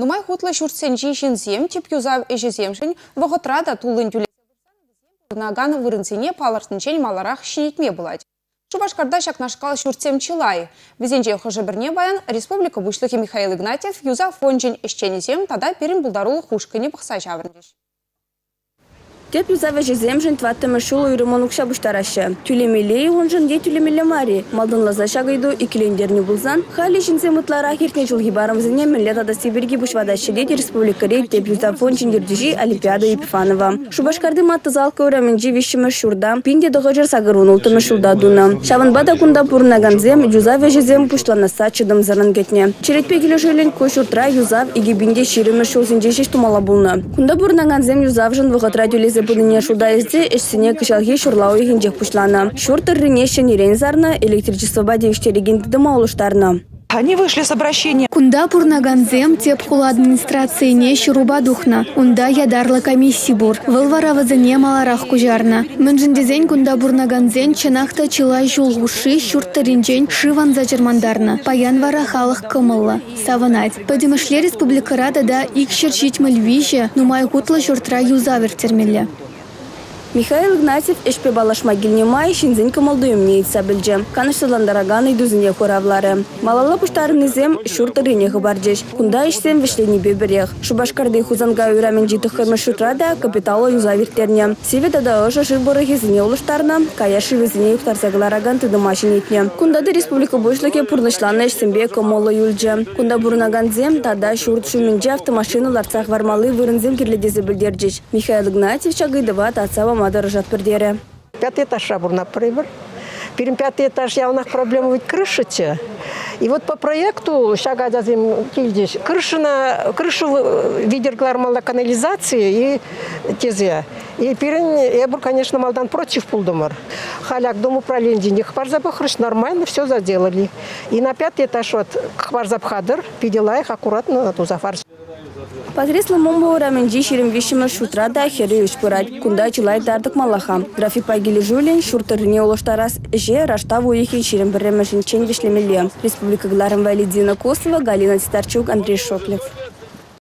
Нумай хутлы шурсенжи жинзем, чепюзав эжеземшин, вахотрада тулындюле. Нагана вырынсене палартынчен маларах шинетме булать. Шубашкарда шакнашкал шурсем чилай. Везенже хожеберне баян, республика бушлыхи Михаил Игнатьев, юза фонжин эшченезем, тогда перем булдарул хушкане пахсажаврнеш. Тепью завежи земжин тваттамы шулу и ремонукша буштараша. Тюлемилей унжин де тюлемилемари. Малдан лазаша гайду и келендерни булзан. Хали жинзе мутлара хиртне жулгибарам зене миллета до Сибирьги бушвадаши леди республика рей тепью завончин дердежи Алипјадо Епифанова. Шубашкарды матта залка ураменджи вишима шурда. Пинде дохажер сагарун ултама шурда дуна. Шаванбада кунда пурнаган зем, юзавежи зем пушла на сачидам зарангетне. Черетпегилю жилень кошуртра юзав и гибинде ширима шулзинджиши штумалабулна. Кунда пурнаган зем юзавжин вахатрадюлизе. Бұдыне шуда езде әшсіне күшалге шурлауы егенжек пұшланы. Шуртыр ренеші нерен зарна, электричество бадевіштерегенді маулыштарна. Они вышли с обращением. Кунда пурнаганзем тепхула администрации не щуруба духна. Унда ядарла комиссии бур. Вылварава за не маларах кужарна. Мэнжиндизень кунда пурнаганзен чанахта чила жулгуши щуртаринджень шиван за чермандарна. Паянвара халах камалла. Саванать. Падимышле республика рада да икшерчить мальвище, но майкутла щуртра юзавер термеле. Михаил Игнатьев, Эшпе Балаш Магильни Май, Шинзенька Молдавия, Цабелџем, Канашталан Дараганы и Дузинья Хуравлары. Малала Пуштарный Зем, Шуртарини Хабарджеш, Кунда Ишсем, Вишлени Беберех, Шубашкарды Хузангаю Раменджита Хамешутрада, Капитала Юза Виртерня, Сивита Даоша Шибурахи Зинья Улуштарна, Каяши Визинья Ухтарсаглараган Тедамашинитня, Кунда Республика Бушлаке Пурнашлана Ишсембе Камола Юлджем, Кунда Бурнаганзем, Тада Шурт Шуминджа Автомашина Ларцах Вармалы Вырнзем Кирлидизабельдерджич, Михаил Игнатьев, Чагайдава, Тацава. Пятый этаж шабур на прибор. Перед пятый этаж я у нас проблема ведь крыша. И вот по проекту шагадазим кильдиш крышу видер глармала канализации и тезия. И перед эбур конечно малдан против пулдомар. Халяк дому проленди не хварзабахрыш нормально все заделали. И на пятый этаж вот хварзабхадр пидела их аккуратно на ту зафарш. Подрезла мумбу раменджи ширим вишима шутра да херию шпырать, кунда чилай дардык малаха. График пагили жулин, шуртыр не улоштарас, же раштаву ихи ширим бремешин чен вишлемеле. Республика Гларам Вали Dino Kostová, Galina Starčiuk, Andrej Šoklík.